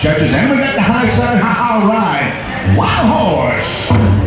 Judges, and we got the high side, high ride, Wild Horse.